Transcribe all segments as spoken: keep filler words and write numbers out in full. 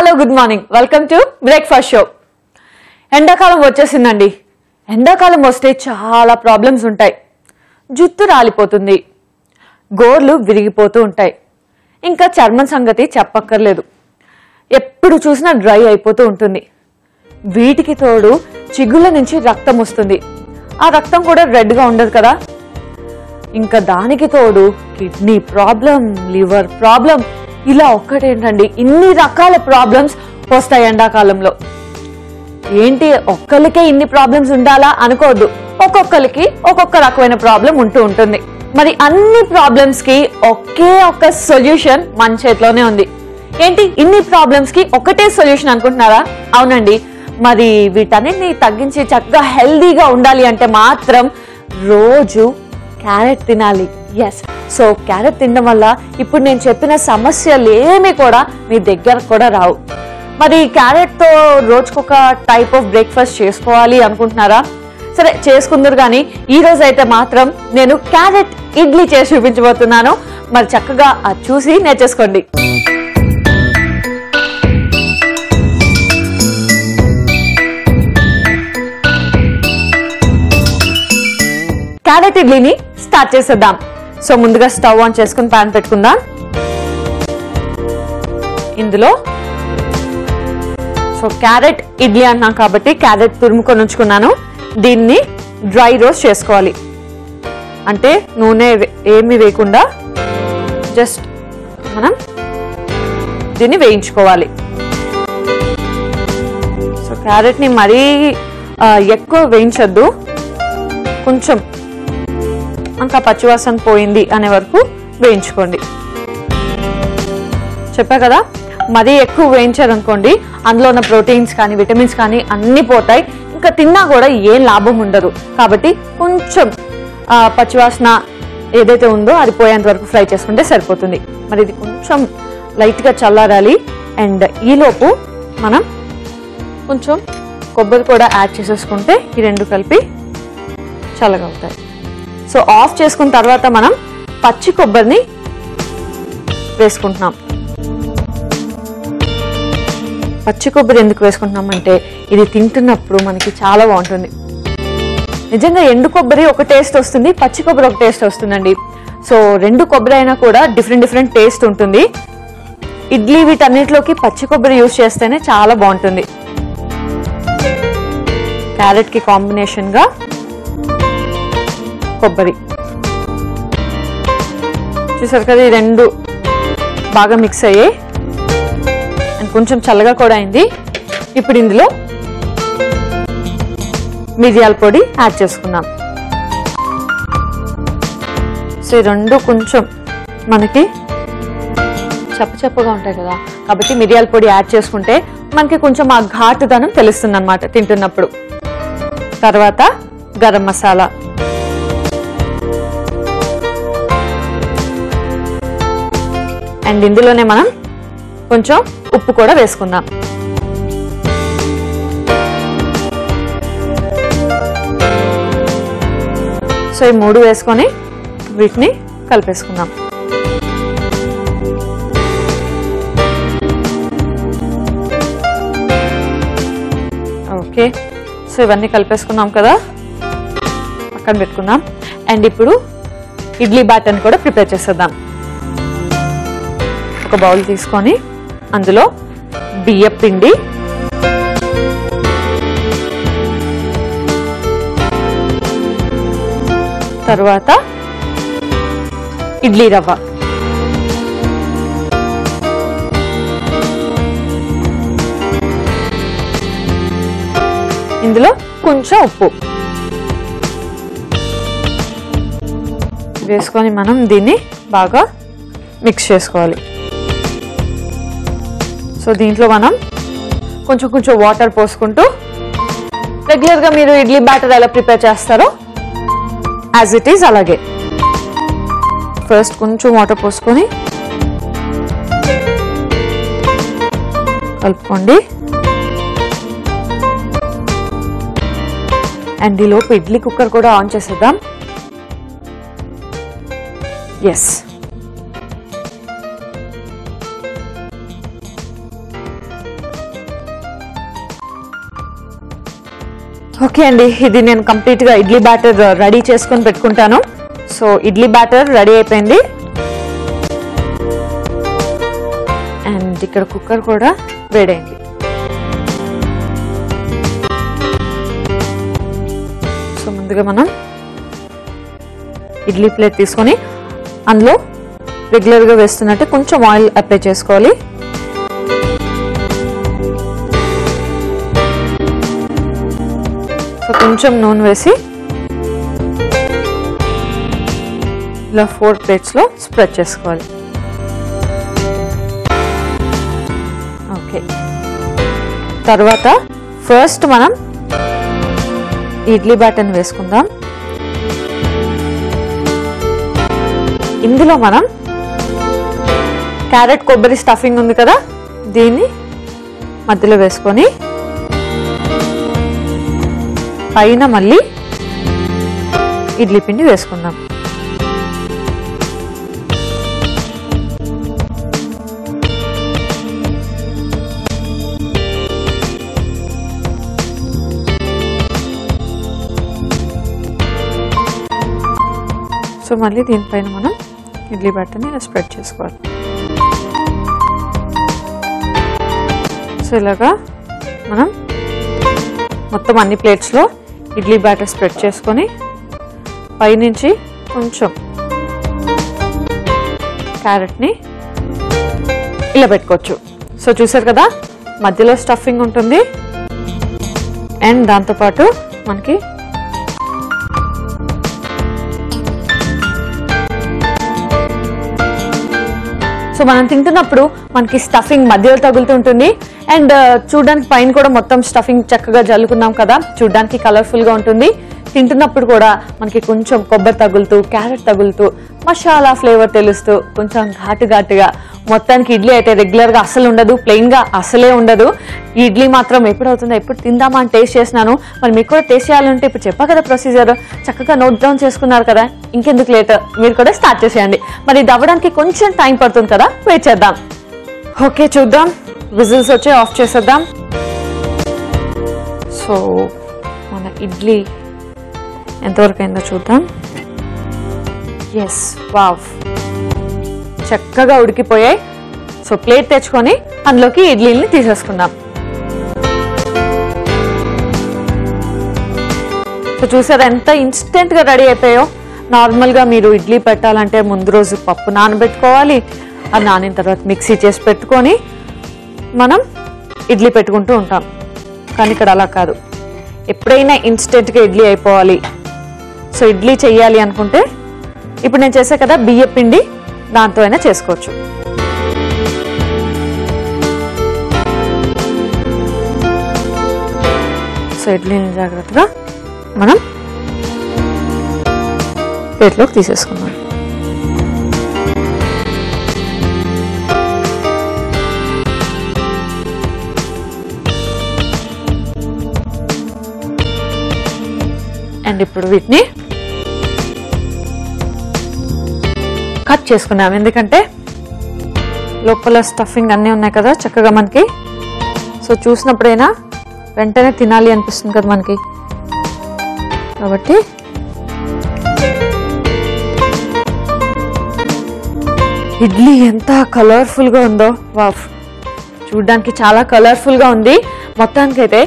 Hello good morning welcome to breakfast show. ఎండాకాలం వచ్చేసిందండి. ఎండాకాలం వస్తే చాలా ప్రాబ్లమ్స్ ఉంటాయి. జుట్టు రాలిపోతుంది, గోర్లు విరిగిపోతూ ఉంటాయి, ఇంకా చర్మం సంగతి చెప్పక్కర్లేదు. ఎప్పుడు చూసినా డ్రై అయిపోతూ ఉంటుంది. వీటికి తోడు చిగుళ్ళ నుంచి రక్తం వస్తుంది. ఆ రక్తం కూడా రెడ్గా ఉండదు కదా. ఇంకా దానికి తోడు కిడ్నీ ప్రాబ్లం, లివర్ ప్రాబ్లం, ఇలా ఒక్కటేంటండి ఇన్ని రకాల ప్రాబ్లమ్స్ వస్తాయి ఎండాకాలంలో. ఏంటి ఒక్కరికే ఇన్ని ప్రాబ్లమ్స్ ఉండాలా అనుకోవద్దు. ఒక్కొక్కరికి ఒక్కొక్క రకమైన ప్రాబ్లం ఉంటూ ఉంటుంది. మరి అన్ని ప్రాబ్లమ్స్ కి ఒకే ఒక్క సొల్యూషన్ మన చేతిలోనే ఉంది. ఏంటి ఇన్ని ప్రాబ్లమ్స్ కి ఒకటే సొల్యూషన్ అనుకుంటున్నారా? అవునండి. మరి వీటన్నిటిని తగ్గించి చక్కగా హెల్దీగా ఉండాలి అంటే మాత్రం రోజు క్యారెట్ తినాలి. ఎస్, సో క్యారెట్ తినడం వల్ల ఇప్పుడు నేను చెప్పిన సమస్యలు ఏమీ కూడా మీ దగ్గర కూడా రావు. మరి క్యారెట్తో రోజుకొక టైప్ ఆఫ్ బ్రేక్ఫాస్ట్ చేసుకోవాలి అనుకుంటున్నారా? సరే చేసుకుందరు. కానీ ఈరోజు అయితే మాత్రం నేను క్యారెట్ ఇడ్లీ చేసి చూపించబోతున్నాను. మరి చక్కగా అది చూసి నేర్చేసుకోండి. క్యారెట్ ఇడ్లీని స్టార్ట్ చేసేద్దాం. సో ముందుగా స్టవ్ ఆన్ చేసుకుని ప్యాన్ పెట్టుకుందాం. ఇందులో సో క్యారెట్ ఇడ్లీ అన్నాం కాబట్టి క్యారెట్ తురుముకొని ఉంచుకున్నాను. దీన్ని డ్రై రోస్ట్ చేసుకోవాలి. అంటే నూనె ఏమి వేయకుండా జస్ట్ మనం దీన్ని వేయించుకోవాలి. సో క్యారెట్ని మరీ ఎక్కువ వేయించద్దు. కొంచెం ఇంకా పచ్చివాసన పోయింది అనే వరకు వేయించుకోండి. చెప్పా కదా, మరీ ఎక్కువ వేయించారనుకోండి అందులో ఉన్న ప్రోటీన్స్ కానీ విటమిన్స్ కానీ అన్నీ పోతాయి. ఇంకా తిన్నా కూడా ఏం లాభం ఉండదు. కాబట్టి కొంచెం పచ్చివాసన ఏదైతే ఉందో అది పోయేంత వరకు ఫ్రై చేసుకుంటే సరిపోతుంది. మరి ఇది కొంచెం లైట్గా చల్లారాలి. అండ్ ఈలోపు మనం కొంచెం కొబ్బరి కూడా యాడ్ చేసేసుకుంటే ఈ రెండు కలిపి చల్లగవుతాయి. సో ఆఫ్ చేసుకున్న తర్వాత మనం పచ్చి కొబ్బరిని వేసుకుంటున్నాం. పచ్చి కొబ్బరి ఎందుకు వేసుకుంటున్నామంటే ఇది తింటున్నప్పుడు మనకి చాలా బాగుంటుంది. నిజంగా ఎండు కొబ్బరి ఒక టేస్ట్ వస్తుంది, పచ్చి కొబ్బరి ఒక టేస్ట్ వస్తుందండి. సో రెండు కొబ్బరి అయినా కూడా డిఫరెంట్ డిఫరెంట్ టేస్ట్ ఉంటుంది. ఇడ్లీ వీటన్నిటిలోకి పచ్చి కొబ్బరి యూజ్ చేస్తేనే చాలా బాగుంటుంది. క్యారెట్కి కాంబినేషన్గా కొబ్బరి చూసారు కదా, ఈ రెండు బాగా మిక్స్ అయ్యాయి. అండ్ కొంచెం చల్లగా కూడా అయింది. ఇప్పుడు ఇందులో మిరియాల పొడి యాడ్ చేసుకున్నాం. సో ఈ రెండు కొంచెం మనకి చప్పచప్పగా ఉంటాయి కదా, కాబట్టి మిరియాల పొడి యాడ్ చేసుకుంటే మనకి కొంచెం ఆ ఘాటుదనం తెలుస్తుంది అన్నమాట తింటున్నప్పుడు. తర్వాత గరం మసాలా, అండ్ ఇందులోనే మనం కొంచెం ఉప్పు కూడా వేసుకుందాం. సో ఈ మూడు వేసుకొని వీటిని కలిపేసుకుందాం. ఓకే, సో ఇవన్నీ కలిపేసుకున్నాం కదా, పక్కన పెట్టుకుందాం. అండ్ ఇప్పుడు ఇడ్లీ బ్యాటర్ని కూడా ప్రిపేర్ చేసేద్దాం. ఒక బౌల్ తీసుకొని అందులో బియ్యం పిండి, తర్వాత ఇడ్లీ రవ్వ, ఇందులో కొంచెం ఉప్పు వేసుకొని మనం దీన్ని బాగా మిక్స్ చేసుకోవాలి. సో దీంట్లో మనం కొంచెం కొంచెం వాటర్ పోసుకుంటూ రెగ్యులర్గా మీరు ఇడ్లీ బ్యాటర్ ఎలా ప్రిపేర్ చేస్తారో యాజ్ ఇట్ ఈజ్ అలాగే ఫస్ట్ కొంచెం వాటర్ పోసుకొని కలుపుకోండి. అండ్ ఈలోపు ఇడ్లీ కుక్కర్ కూడా ఆన్ చేసేద్దాం. ఎస్, ఓకే అండి ఇది నేను కంప్లీట్ గా ఇడ్లీ బ్యాటర్ రెడీ చేసుకొని పెట్టుకుంటాను. సో ఇడ్లీ బ్యాటర్ రెడీ అయిపోయింది అండ్ ఇక్కడ కుక్కర్ కూడా వేడైంది. సో ముందుగా మనం ఇడ్లీ ప్లేట్ తీసుకొని అందులో రెగ్యులర్ గా వేస్తున్నట్టు కొంచెం ఆయిల్ అప్లై చేసుకోవాలి. కొంచెం నూనె వేసి ఇలా ఫోర్ ప్లేట్స్ లో స్ప్రెడ్ చేసుకోవాలి. ఓకే తర్వాత ఫస్ట్ మనం ఇడ్లీ బ్యాటర్ వేసుకుందాం. ఇందులో మనం క్యారెట్ కొబ్బరి స్టఫింగ్ ఉంది కదా దీన్ని మధ్యలో వేసుకొని పైన మళ్ళీ ఇడ్లీ పిండి వేసుకుందాం. సో మళ్ళీ దీనిపైన మనం ఇడ్లీ బ్యాటర్ని ఇలా స్ప్రెడ్ చేసుకోవాలి. సో ఇలాగా మనం మొత్తం అన్ని ప్లేట్స్లో ఇడ్లీ బ్యాటర్ స్ప్రెడ్ చేసుకొని పైనుంచి కొంచెం క్యారెట్ని ఇలా పెట్టుకోవచ్చు. సో చూసారు కదా మధ్యలో స్టఫింగ్ ఉంటుంది అండ్ దాంతోపాటు మనకి సో మనం తింటున్నప్పుడు మనకి స్టఫింగ్ మధ్యలో తగులుతూ ఉంటుంది అండ్ చూడడానికి పైన కూడా మొత్తం స్టఫింగ్ చక్కగా జల్లుకున్నాం కదా చూడడానికి కలర్ఫుల్ గా ఉంటుంది. తింటున్నప్పుడు కూడా మనకి కొంచెం కొబ్బరి తగులుతూ క్యారెట్ తగులుతూ మసాలా ఫ్లేవర్ తెలుస్తూ కొంచెం ఘాటు ఘాటుగా మొత్తానికి ఇడ్లీ అయితే రెగ్యులర్ గా అసలు ఉండదు, ప్లెయిన్ గా అసలే ఉండదు. ఈ ఇడ్లీ మాత్రం ఎప్పుడు అవుతుందో ఎప్పుడు తిందామా అని టేస్ట్ చేసినాను. మరి మీకు కూడా టేస్ట్ చేయాలంటే ఇప్పుడు చెప్పా కదా ప్రొసీజర్ చక్కగా నోట్ డౌన్ చేసుకున్నారు కదా ఇంకెందుకు లేట్ మీరు కూడా స్టార్ట్ చేసేయండి. మరి ఇది అవ్వడానికి కొంచెం టైం పడుతుంది కదా వెయిట్ చేద్దాం. ఓకే చూద్దాం విజిల్స్ వచ్చే ఆఫ్ చేసేద్దాం. సో మన ఇడ్లీ ఎంతవరకు అయిందో చూద్దాం. ఎస్ వావ్ చక్కగా ఉడికిపోయాయి. సో ప్లేట్ తెచ్చుకొని అందులోకి ఇడ్లీని తీసేసుకుందాం. సో చూసారు ఎంత ఇన్స్టెంట్గా రెడీ అయిపోయాయో. నార్మల్గా మీరు ఇడ్లీ పెట్టాలంటే ముందు రోజు పప్పు నానబెట్టుకోవాలి, అది నానిన తర్వాత మిక్సీ చేసి పెట్టుకొని మనం ఇడ్లీ పెట్టుకుంటూ ఉంటాం. కానీ ఇక్కడ అలా కాదు, ఎప్పుడైనా ఇన్స్టెంట్గా ఇడ్లీ అయిపోవాలి. సో ఇడ్లీ చెయ్యాలి అనుకుంటే ఇప్పుడు నేను చేసా కదా బియ్య పిండి దాంతో అయినా చేసుకోవచ్చు. సో ఇడ్లీని జాగ్రత్తగా మనం ప్లేట్లోకి తీసేసుకుందాం. అండ్ ఇప్పుడు వీటిని కట్ చేసుకున్నాం ఎందుకంటే లోపల స్టఫింగ్ అన్నీ ఉన్నాయి కదా చక్కగా మనకి. సో చూసినప్పుడైనా వెంటనే తినాలి అనిపిస్తుంది కదా మనకి, కాబట్టి ఇడ్లీ ఎంత కలర్ఫుల్గా ఉందో వావ్ చూడ్డానికి చాలా కలర్ఫుల్గా ఉంది. మొత్తానికైతే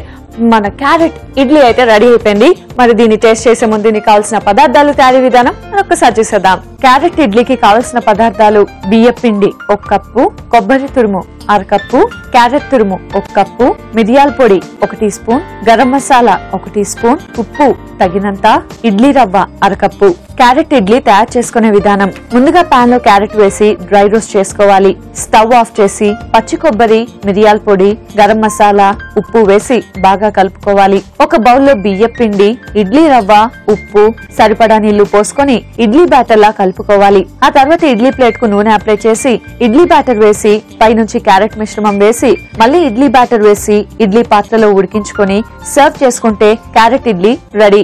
మన క్యారెట్ ఇడ్లీ అయితే రెడీ అయిపోయింది. మరి దీన్ని టేస్ట్ చేసే ముందు దీనికి కావాల్సిన పదార్థాలు తయారీ విధానం మనం ఒకసారి చూసేద్దాం. క్యారెట్ ఇడ్లీకి కావాల్సిన పదార్థాలు బియ్య పిండి ఒక కప్పు, కొబ్బరి తురుము అరకప్పు, క్యారెట్ తురుము ఒక కప్పు, మిరియాల పొడి ఒక టీ స్పూన్, గరం మసాలా ఒక టీ స్పూన్, ఉప్పు తగినంత, ఇడ్లీ రవ్వ అరకప్పు. క్యారెట్ ఇడ్లీ తయారు చేసుకునే విధానం ముందుగా పాన్ లో క్యారెట్ వేసి డ్రై రోస్ట్ చేసుకోవాలి. స్టవ్ ఆఫ్ చేసి పచ్చి కొబ్బరి, మిరియాల పొడి, గరం మసాలా, ఉప్పు వేసి బాగా కలుపుకోవాలి. ఒక బౌల్లో బియ్య పిండి, ఇడ్లీ రవ్వ, ఉప్పు, సరిపడా నీళ్లు పోసుకొని ఇడ్లీ బ్యాటర్ లా కలుపుకోవాలి. ఆ తర్వాత ఇడ్లీ ప్లేట్ కు నూనె అప్లై చేసి ఇడ్లీ బ్యాటర్ వేసి పైనుంచి క్యారెట్ మిశ్రమం వేసి మళ్ళీ ఇడ్లీ బ్యాటర్ వేసి ఇడ్లీ పాత్రలో ఉడికించుకొని సర్వ్ చేసుకుంటే క్యారెట్ ఇడ్లీ రెడీ.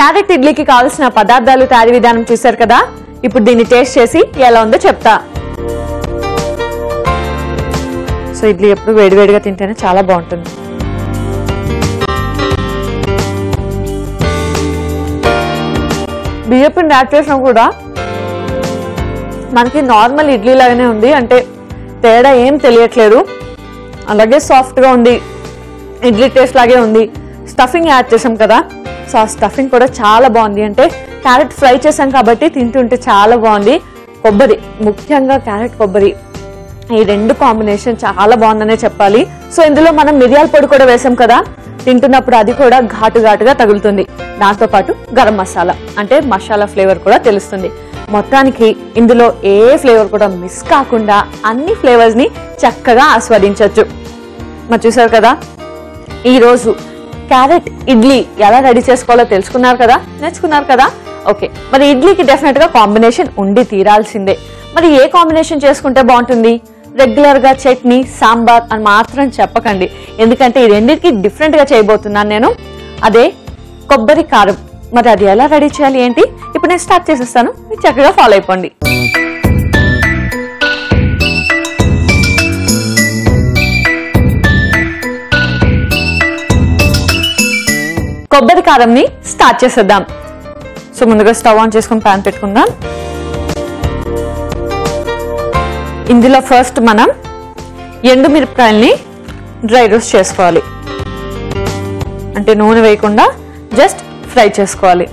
క్యారెట్ ఇడ్లీకి కావాల్సిన పదార్థాలు తయారీ విధానం చూశారు కదా. ఇప్పుడు దీన్ని టేస్ట్ చేసి ఎలా ఉందో చెప్తా. సో ఇడ్లీ ఎప్పుడు వేడివేడిగా తింటేనే చాలా బాగుంటుంది. బియ్యపిండి యాడ్ చేసినా కూడా మనకి నార్మల్ ఇడ్లీ లాగానే ఉంది, అంటే తేడా ఏం తెలియట్లేదు. అలాగే సాఫ్ట్గా ఉంది, ఇడ్లీ టేస్ట్ లాగే ఉంది. స్టఫింగ్ యాడ్ చేసాం కదా, సో ఆ స్టఫింగ్ కూడా చాలా బాగుంది. అంటే క్యారెట్ ఫ్రై చేసాం కాబట్టి తింటుంటే చాలా బాగుంది. కొబ్బరి, ముఖ్యంగా క్యారెట్ కొబ్బరి, ఈ రెండు కాంబినేషన్ చాలా బాగుందనే చెప్పాలి. సో ఇందులో మనం మిరియాల పొడి కూడా వేసాం కదా, తింటున్నప్పుడు అది కూడా ఘాటు ఘాటుగా తగులుతుంది. దాంతో పాటు గరం మసాలా, అంటే మసాలా ఫ్లేవర్ కూడా తెలుస్తుంది. మొత్తానికి ఇందులో ఏ ఫ్లేవర్ కూడా మిస్ కాకుండా అన్ని ఫ్లేవర్స్ ని చక్కగా ఆస్వాదించవచ్చు. మరి చూసారు కదా, ఈరోజు క్యారెట్ ఇడ్లీ ఎలా రెడీ చేసుకోవాలో తెలుసుకున్నారు కదా, నేర్చుకున్నారు కదా. ఓకే, మరి ఇడ్లీకి డెఫినెట్ గా కాంబినేషన్ ఉండి తీరాల్సిందే. మరి ఏ కాంబినేషన్ చేసుకుంటే బాగుంటుంది? రెగ్యులర్ గా చట్నీ, సాంబార్ అని మాత్రం చెప్పకండి, ఎందుకంటే ఈ రెండింటికి డిఫరెంట్ గా చేయబోతున్నాను నేను. అదే కొబ్బరి కారం. మరి అది ఎలా రెడీ చేయాలి ఏంటి, ఇప్పుడు నేను స్టార్ట్ చేసేస్తాను, మీరు చక్కగా ఫాలో అయిపోండి. కొబ్బరి కారం ని స్టార్ట్ చేసేద్దాం. సో ముందుగా స్టవ్ ఆన్ చేసుకుని ప్యాన్ పెట్టుకుందాం. ఇందులో ఫస్ట్ మనం ఎండుమిరపకాయల్ని డ్రై రోస్ట్ చేసుకోవాలి, అంటే నూనె వేయకుండా జస్ట్ ఫ్రై చేసుకోవాలి.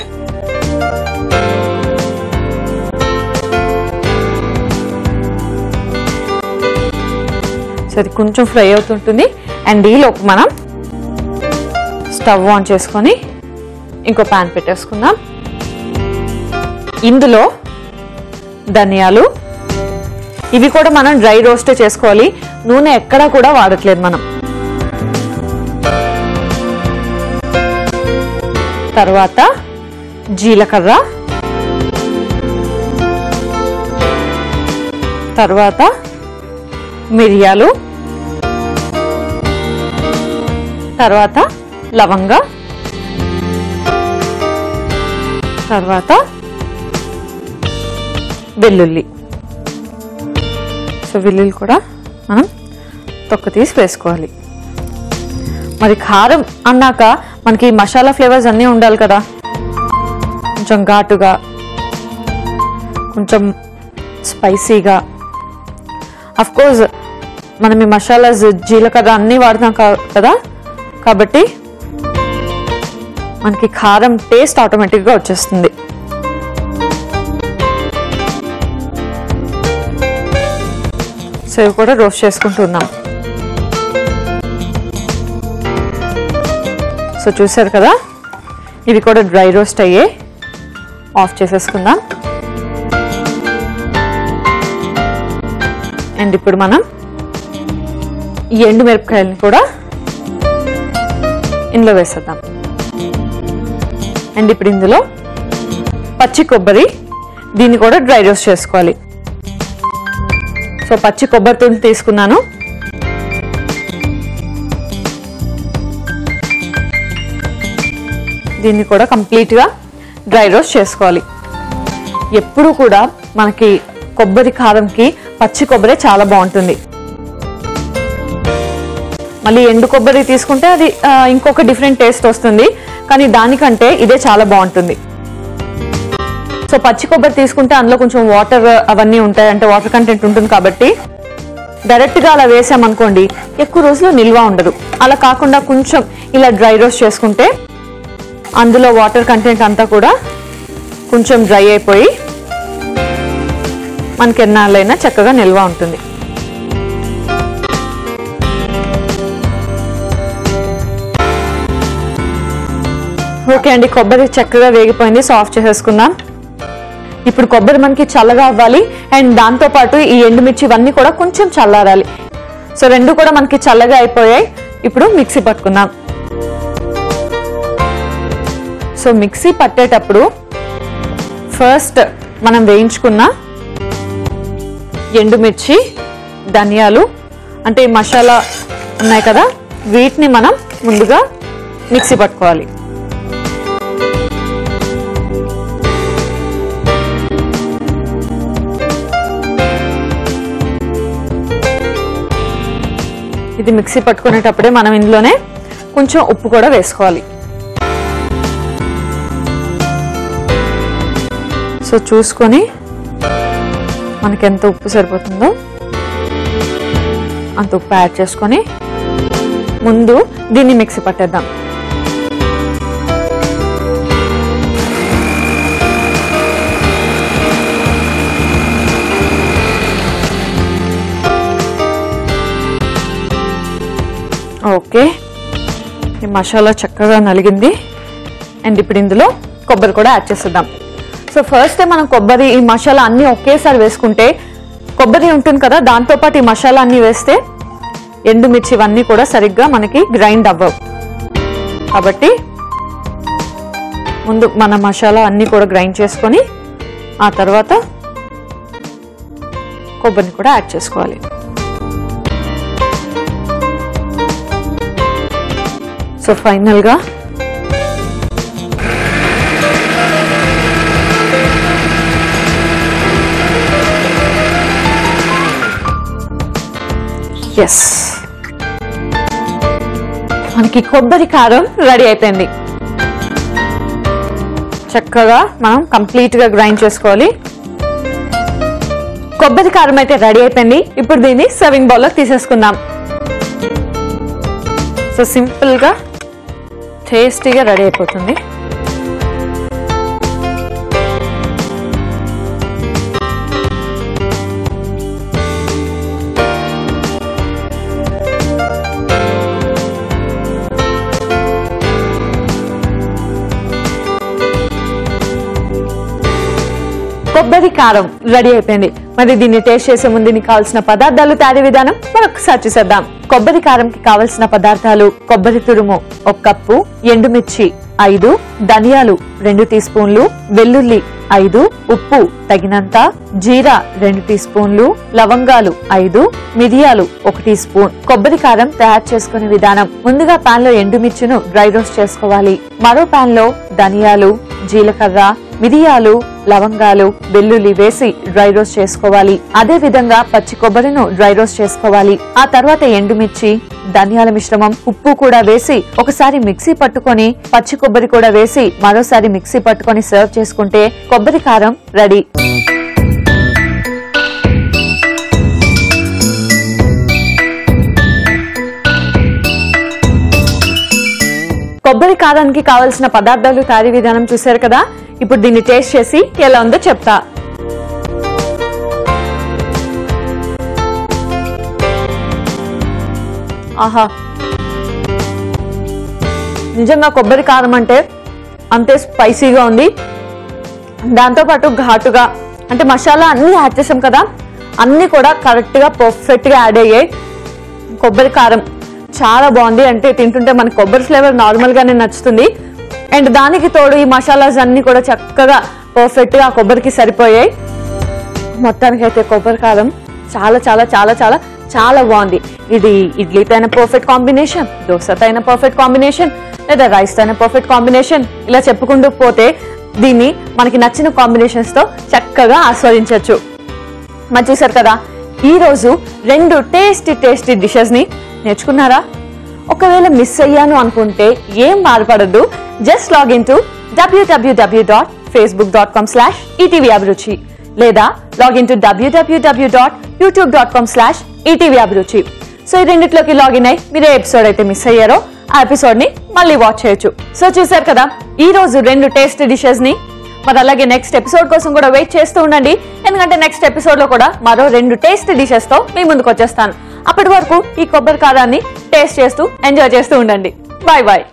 సరే, కొంచెం ఫ్రై అవుతుంటుంది. అండ్ ఈలోపు మనం స్టవ్ ఆన్ చేసుకొని ఇంకో ప్యాన్ పెట్టేసుకుందాం. ఇందులో ధనియాలు, ఇవి కూడా మనం డ్రై రోస్టే చేసుకోవాలి, నూనె ఎక్కడా కూడా వాడట్లేదు మనం. తర్వాత జీలకర్ర, తర్వాత మిరియాలు, తర్వాత లవంగ, తర్వాత వెల్లుల్లి. సో వెల్లుల్లి కూడా మనం తొక్క తీసి వేసుకోవాలి. మరి కారం అన్నాక మనకి మసాలా ఫ్లేవర్స్ అన్నీ ఉండాలి కదా, కొంచెం ఘాటుగా, కొంచెం స్పైసీగా. అఫ్ కోర్స్ మనం ఈ మసాలాస్, జీలకర్ర అన్నీ వాడతాం కదా, కాబట్టి మనకి కారం టేస్ట్ ఆటోమేటిక్గా వచ్చేస్తుంది. సో ఇవి కూడా రోస్ట్ చేసుకుంటున్నాం. సో చూసారు కదా, ఇవి కూడా డ్రై రోస్ట్ అయ్యే. ఆఫ్ చేసేసుకుందాం. అండ్ ఇప్పుడు మనం ఈ ఎండు మిరపకాయలను కూడా ఇందులో వేసేద్దాం. అండ్ ఇప్పుడు ఇందులో పచ్చి కొబ్బరి, దీన్ని కూడా డ్రై రోస్ట్ చేసుకోవాలి. సో పచ్చి కొబ్బరి తుండి తీసుకున్నాను, దీన్ని కూడా కంప్లీట్గా డ్రై రోస్ట్ చేసుకోవాలి. ఎప్పుడు కూడా మనకి కొబ్బరి కారంకి పచ్చి కొబ్బరే చాలా బాగుంటుంది. మళ్ళీ ఎండు కొబ్బరి తీసుకుంటే అది ఇంకొక డిఫరెంట్ టేస్ట్ వస్తుంది, కానీ దానికంటే ఇదే చాలా బాగుంటుంది. సో పచ్చి కొబ్బరి తీసుకుంటే అందులో కొంచెం వాటర్ అవన్నీ ఉంటాయి, అంటే వాటర్ కంటెంట్ ఉంటుంది కాబట్టి డైరెక్ట్గా అలా వేసామనుకోండి ఎక్కువ రోజులు నిల్వ ఉండదు. అలా కాకుండా కొంచెం ఇలా డ్రై రోస్ట్ చేసుకుంటే అందులో వాటర్ కంటెంట్ అంతా కూడా కొంచెం డ్రై అయిపోయి మనకి ఎన్నాళ్ళైనా చక్కగా నిల్వ ఉంటుంది. ఓకే అండి, కొబ్బరి చక్కగా వేగిపోయింది, సో ఆఫ్ చేసేసుకుందాం. ఇప్పుడు కొబ్బరి మనకి చల్లగా అవ్వాలి, అండ్ దాంతోపాటు ఈ ఎండుమిర్చి ఇవన్నీ కూడా కొంచెం చల్లారాలి. సో రెండు కూడా మనకి చల్లగా అయిపోయాయి. ఇప్పుడు మిక్సీ పట్టుకుందాం. సో మిక్సీ పట్టేటప్పుడు ఫస్ట్ మనం వేయించుకున్న ఎండుమిర్చి, ధనియాలు, అంటే ఈ మసాలా ఉన్నాయి కదా, వీటిని మనం ముందుగా మిక్సీ పట్టుకోవాలి. ఇది మిక్సీ పట్టుకునేటప్పుడే మనం ఇందులోనే కొంచెం ఉప్పు కూడా వేసుకోవాలి. సో చూసుకొని మనకి ఎంత ఉప్పు సరిపోతుందో అంత ఉప్పు యాడ్ చేసుకొని ముందు దీన్ని మిక్సీ పట్టేద్దాం. ఓకే, ఈ మసాలా చక్కగా నలిగింది. అండ్ ఇప్పుడు ఇందులో కొబ్బరి కూడా యాడ్ చేసేద్దాం. సో ఫస్ట్ మనం కొబ్బరి ఈ మసాలా అన్నీ ఒకేసారి వేసుకుంటే కొబ్బరి ఉంటుంది కదా, దాంతోపాటు ఈ మసాలా అన్నీ వేస్తే ఎండుమిర్చి ఇవన్నీ కూడా సరిగ్గా మనకి గ్రైండ్ అవ్వవు. కాబట్టి ముందు మన మసాలా అన్నీ కూడా గ్రైండ్ చేసుకొని ఆ తర్వాత కొబ్బరిని కూడా యాడ్ చేసుకోవాలి. సో ఫైనల్గా ఎస్ మనకి కొబ్బరి కారం రెడీ అయిపోయింది. చక్కగా మనం కంప్లీట్గా గ్రైండ్ చేసుకోవాలి. కొబ్బరి కారం అయితే రెడీ అయిపోయింది. ఇప్పుడు దీన్ని సర్వింగ్ బౌల్లో తీసేసుకుందాం. సో సింపుల్గా టేస్టీగా రెడీ అయిపోతుంది. కొబ్బరి కారం రెడీ అయిపోయింది. మరి దీన్ని టేస్ట్ చేసే ముందు దీనికి కావాల్సిన పదార్థాలు తయారీ విధానం మరొకసారి చూసేద్దాం. కొబ్బరి కారంకి కావలసిన పదార్థాలు: కొబ్బరి తురుము ఒక కప్పు, ఎండుమిర్చి ఐదు, ధనియాలు రెండు టీ స్పూన్లు, వెల్లుల్లి ఐదు, ఉప్పు తగినంత, జీరా రెండు టీ స్పూన్లు, లవంగాలు ఐదు, మిరియాలు ఒక టీ స్పూన్. కొబ్బరి కారం తయారు చేసుకునే విధానం: ముందుగా పాన్ లో ఎండుమిర్చిను డ్రై రోస్ట్ చేసుకోవాలి. మరో పాన్ లో ధనియాలు, జీలకర్ర, మిరియాలు, లవంగాలు, వెల్లుల్లి వేసి డ్రై రోస్ట్ చేసుకోవాలి. అదే విధంగా పచ్చి కొబ్బరిను డ్రై రోస్ట్ చేసుకోవాలి. ఆ తర్వాత ఎండుమిర్చి, ధనియాల మిశ్రమం, ఉప్పు కూడా వేసి ఒకసారి మిక్సీ పట్టుకొని పచ్చి కొబ్బరి కూడా వేసి మరోసారి మిక్సీ పట్టుకొని సర్వ్ చేసుకుంటే కొబ్బరి కారం రెడీ. కొబ్బరి కారానికి కావలసిన పదార్థాలు తయారీ విధానం చూశారు కదా. ఇప్పుడు దీన్ని టేస్ట్ చేసి ఎలా ఉందో చెప్తా. ఆహా, నిజంగా కొబ్బరి కారం అంటే అంతే స్పైసీగా ఉంది. దాంతోపాటు ఘాటుగా అంటే మసాలా అన్నీ యాడ్ చేసాం కదా, అన్నీ కూడా కరెక్ట్గా పర్ఫెక్ట్గా యాడ్ అయ్యాయి. కొబ్బరి కారం చాలా బాగుంది. అంటే తింటుంటే మనకు కొబ్బరి ఫ్లేవర్ నార్మల్గానే నచ్చుతుంది. అండ్ దానికి తోడు ఈ మసాలాస్ అన్నీ కూడా చక్కగా పర్ఫెక్ట్గా ఆ కొబ్బరికి సరిపోయాయి. మొత్తానికైతే కొబ్బరి కారం చాలా చాలా చాలా చాలా చాలా బాగుంది. ఇది ఇడ్లీతో అయినా పర్ఫెక్ట్ కాంబినేషన్, దోశతో అయినా పర్ఫెక్ట్ కాంబినేషన్, లేదా రైస్తో అయినా పర్ఫెక్ట్ కాంబినేషన్. ఇలా చెప్పుకుంటూ పోతే దీన్ని మనకి నచ్చిన కాంబినేషన్స్తో చక్కగా ఆస్వాదించవచ్చు. మరి చూసారు కదా, ఈరోజు రెండు టేస్టీ టేస్టీ డిషెస్ని నేర్చుకున్నారా? ఒకవేళ మిస్ అయ్యాను అనుకుంటే ఏం బాధపడద్దు. Just login to W W W dot Facebook dot com slash ETV Abhiruchi, లేదా login to W W W dot YouTube dot com slash ETV Abhiruchi. So ఈ రెండిట్లోకి లాగిన్ అయ్యి మీరు ఏ ఎపిసోడ్ అయితే మిస్ అయ్యారో ఆ ఎపిసోడ్ ని మళ్ళీ వాచ్ చేయొచ్చు. సో చూసారు కదా ఈ రోజు రెండు టేస్ట్ డిషెస్ ని. మరి అలాగే నెక్స్ట్ ఎపిసోడ్ కోసం కూడా వెయిట్ చేస్తూ ఉండండి, ఎందుకంటే నెక్స్ట్ ఎపిసోడ్ లో కూడా మరో రెండు టేస్ట్ డిషెస్ తో మీ ముందుకు వచ్చేస్తాను. అప్పటి వరకు ఈ కొబ్బరి కారాన్ని టేస్ట్ చేస్తూ ఎంజాయ్ చేస్తూ ఉండండి. Bye bye.